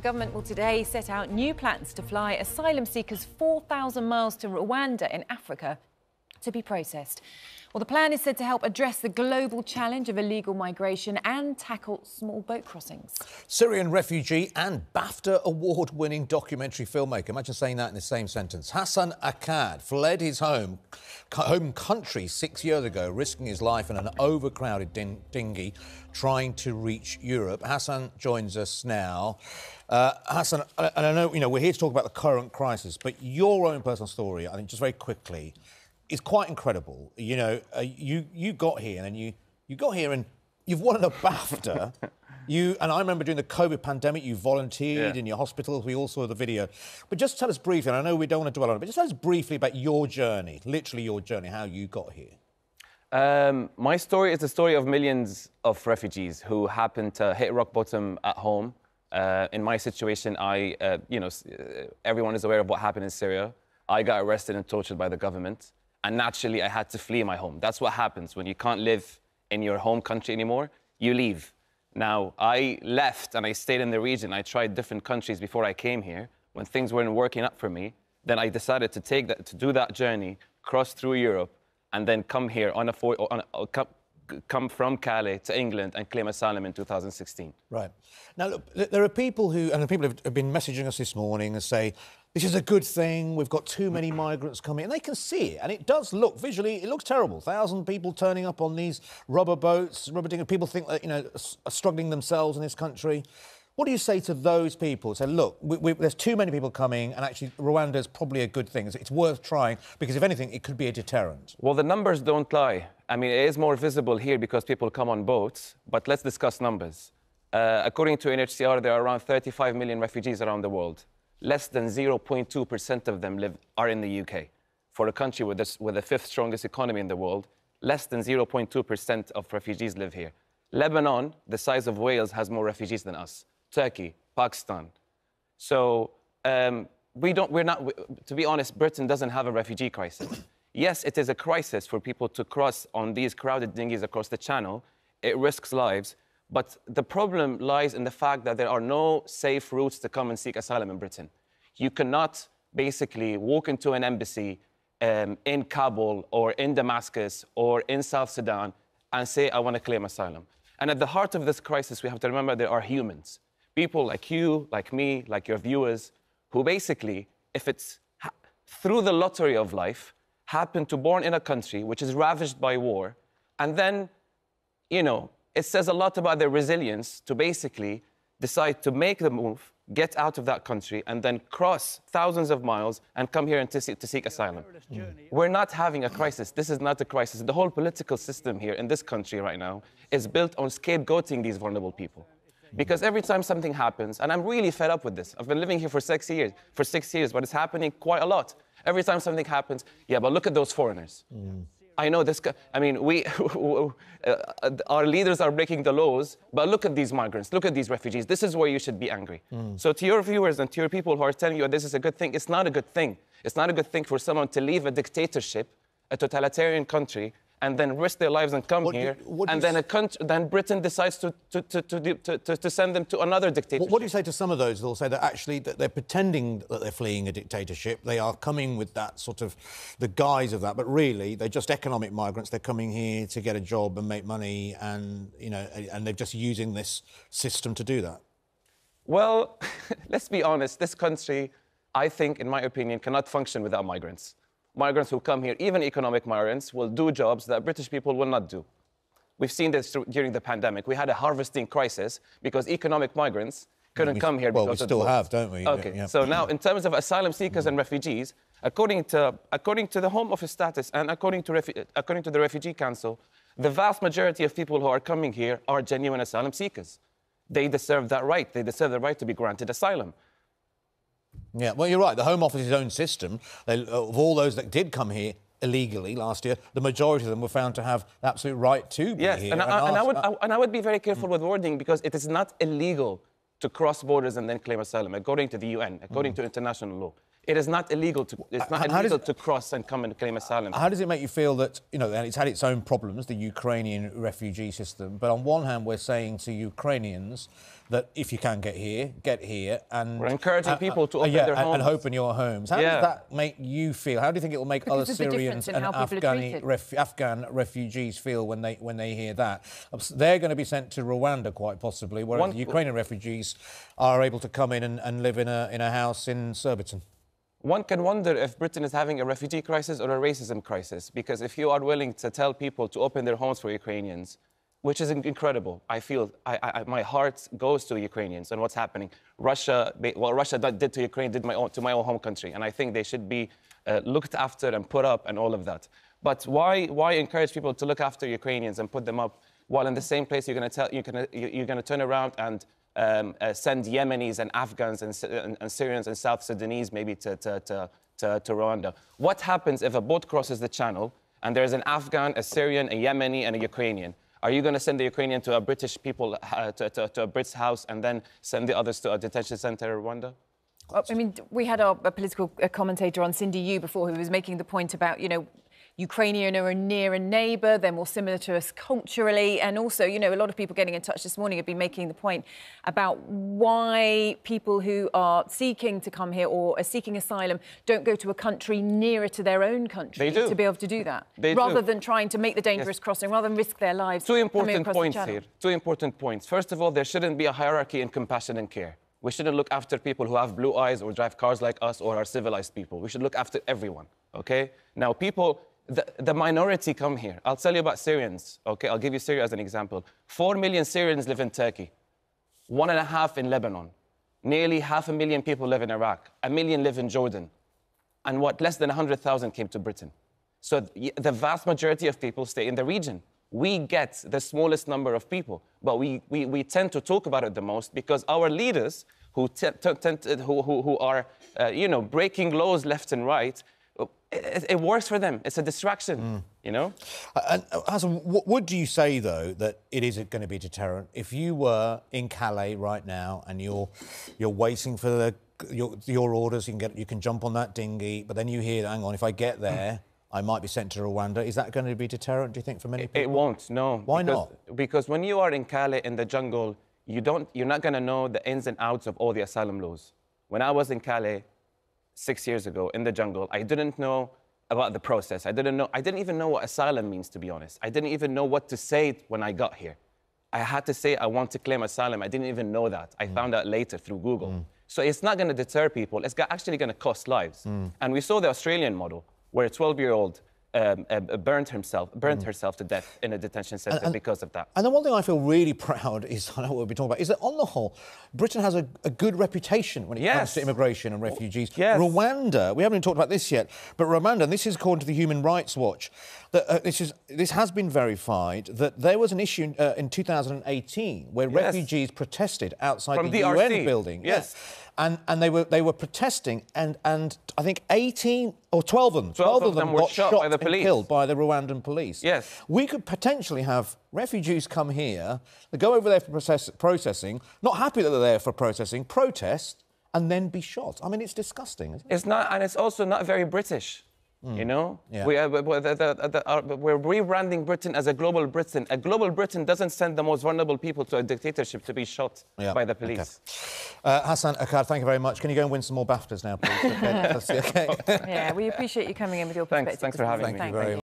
the government will today set out new plans to fly asylum seekers 4,000 miles to Rwanda in Africa to be processed. Well, the plan is said to help address the global challenge of illegal migration and tackle small boat crossings. Syrian refugee and BAFTA award-winning documentary filmmaker, imagine saying that in the same sentence, Hassan Akkad fled his home country 6 years ago, risking his life in an overcrowded dinghy trying to reach Europe. Hassan joins us now. Hassan, and I know, we're here to talk about the current crisis, but your own personal story, I think, just very quickly, it's quite incredible. You got here, and you got here, and you've won a BAFTA. And I remember during the COVID pandemic, you volunteered in your hospitals. We all saw the video. But just tell us briefly, and I know we don't want to dwell on it, but just tell us briefly about your journey, literally your journey, how you got here. My story is the story of millions of refugees who happened to hit rock bottom at home. In my situation, everyone is aware of what happened in Syria. I got arrested and tortured by the government. And naturally, I had to flee my home. That's what happens when you can't live in your home country anymore. You leave. Now, I left and I stayed in the region. I tried different countries before I came here. When things weren't working up for me, then I decided to do that journey, cross through Europe, and then come here come from Calais to England and claim asylum in 2016. Right. Now, look, there are people who, and people have been messaging us this morning and say, this is a good thing, we've got too many migrants coming. And they can see it, and it does look, visually, it looks terrible. 1,000 people turning up on these rubber boats, people think that, are struggling themselves in this country. What do you say to those people? Say, look, there's too many people coming, and actually Rwanda is probably a good thing. It's worth trying, because if anything, it could be a deterrent. Well, the numbers don't lie. I mean, it is more visible here because people come on boats, but let's discuss numbers. According to UNHCR, there are around 35 million refugees around the world. Less than 0.2% of them are in the UK. For a country with the fifth strongest economy in the world, less than 0.2% of refugees live here. Lebanon, the size of Wales, has more refugees than us. Turkey, Pakistan. So to be honest, Britain doesn't have a refugee crisis. Yes, it is a crisis for people to cross on these crowded dinghies across the channel. It risks lives. But the problem lies in the fact that there are no safe routes to come and seek asylum in Britain. You cannot basically walk into an embassy in Kabul or in Damascus or in South Sudan and say, I want to claim asylum. And at the heart of this crisis, we have to remember there are humans. People like you, like me, like your viewers, who basically, if it's through the lottery of life, happen to born in a country which is ravaged by war, and then, it says a lot about their resilience to basically decide to make the move, get out of that country, and then cross thousands of miles and come here and to seek asylum. We're not having a crisis. This is not a crisis. The whole political system here in this country right now is built on scapegoating these vulnerable people. Because every time something happens, and I'm really fed up with this. I've been living here for 6 years, but it's happening quite a lot. Every time something happens, yeah, but look at those foreigners. I know this. Our leaders are breaking the laws, but look at these migrants, look at these refugees. This is where you should be angry. So to your viewers and to your people who are telling you this is a good thing, it's not a good thing. It's not a good thing for someone to leave a dictatorship, a totalitarian country, and then risk their lives and come here, and then Britain decides to send them to another dictatorship. What do you say to some of those who'll say that actually that they're pretending that they're fleeing a dictatorship, they are coming with that sort of the guise of that, but really they're just economic migrants, they're coming here to get a job and make money, and, and they're just using this system to do that? Well, let's be honest, this country, I think, in my opinion, cannot function without migrants. Migrants who come here, even economic migrants, will do jobs that British people will not do. We've seen this during the pandemic. We had a harvesting crisis because economic migrants couldn't come here. Well, we still have, don't we? Okay. Yeah. So now, in terms of asylum seekers and refugees, according to the Home Office status and according to the Refugee Council, the vast majority of people who are coming here are genuine asylum seekers. They deserve that right. They deserve the right to be granted asylum. Yeah, well, you're right. The Home Office's own system, of all those that did come here illegally last year, the majority of them were found to have the absolute right to be here. Yes, and I would be very careful with wording, because it is not illegal to cross borders and then claim asylum, according to the UN, according to international law. It is not illegal to. It's not illegal to cross and come and claim asylum. How does it make you feel that, you know, and it's had its own problems, the Ukrainian refugee system? But on one hand, we're saying to Ukrainians that if you can get here, and we're encouraging people to open their homes and open your homes. How does that make you feel? How do you think it will make other Syrians and Afghan refugees feel when they hear that? They're going to be sent to Rwanda quite possibly, whereas the Ukrainian refugees are able to come in and live in a house in Surbiton. One can wonder if Britain is having a refugee crisis or a racism crisis, because if you are willing to tell people to open their homes for Ukrainians, which is incredible, I feel my heart goes to Ukrainians and what's happening. Russia did to Ukraine did to my own home country, and I think they should be looked after and put up and all of that. But why encourage people to look after Ukrainians and put them up while in the same place you're going to turn around and send Yemenis and Afghans and Syrians and South Sudanese maybe to Rwanda? What happens if a boat crosses the channel and there's an Afghan, a Syrian, a Yemeni and a Ukrainian? Are you going to send the Ukrainian to a British people, to a Brit's house, and then send the others to a detention centre in Rwanda? Well, I mean, we had a political commentator on Cindy Yu before who was making the point about, you know, Ukrainian are a nearer neighbour, they're more similar to us culturally, and also, you know, a lot of people getting in touch this morning have been making the point about why people who are seeking to come here or are seeking asylum don't go to a country nearer to their own country to be able to do that, rather than trying to make the dangerous crossing, rather than risk their lives. Two important points here. Two important points. First of all, there shouldn't be a hierarchy in compassion and care. We shouldn't look after people who have blue eyes or drive cars like us or are civilized people. We should look after everyone, OK? Now, people... The minority come here. I'll tell you about Syrians, okay? I'll give you Syria as an example. 4 million Syrians live in Turkey. 1.5 in Lebanon. Nearly 500,000 people live in Iraq. 1 million live in Jordan. And what, less than 100,000 came to Britain. So the vast majority of people stay in the region. We get the smallest number of people, but we tend to talk about it the most because our leaders who are, you know, breaking laws left and right, it works for them. It's a distraction, you know? And Hassan, would you say, though, that it isn't going to be a deterrent? If you were in Calais right now and you're waiting for your orders, you can jump on that dinghy, but then you hear, hang on, if I get there, I might be sent to Rwanda. Is that going to be deterrent, do you think, for many people? It won't, no. Why not? Because when you are in Calais in the jungle, you're not going to know the ins and outs of all the asylum laws. When I was in Calais 6 years ago in the jungle, I didn't know about the process. I didn't even know what asylum means, to be honest. I didn't even know what to say when I got here. I had to say I want to claim asylum. I didn't even know that. I found out later through Google. So it's not going to deter people. It's actually going to cost lives. And we saw the Australian model where a 12-year-old burnt herself to death in a detention centre because of that. And the one thing I feel really proud is, I know what we'll be talking about, is that on the whole, Britain has a good reputation when it comes to immigration and refugees. Rwanda, we haven't even talked about this yet, but Rwanda, and this is according to the Human Rights Watch, that this has been verified that there was an issue in 2018 where refugees protested outside from the UN building. And they were protesting, and I think 18 or 12 of them, 12 of them were shot by the police. Killed by the Rwandan police. Yes. We could potentially have refugees come here, they go over there for processing, not happy that they're there for processing, protest, and then be shot. I mean, it's disgusting, isn't it? It's not, and it's also not very British, you know? We're rebranding Britain as a global Britain. A global Britain doesn't send the most vulnerable people to a dictatorship to be shot by the police. Okay. Hassan Akkad, thank you very much. Can you go and win some more BAFTAs now, please? Okay. We appreciate you coming in with your perspective. Thanks for having me. Thank you very much.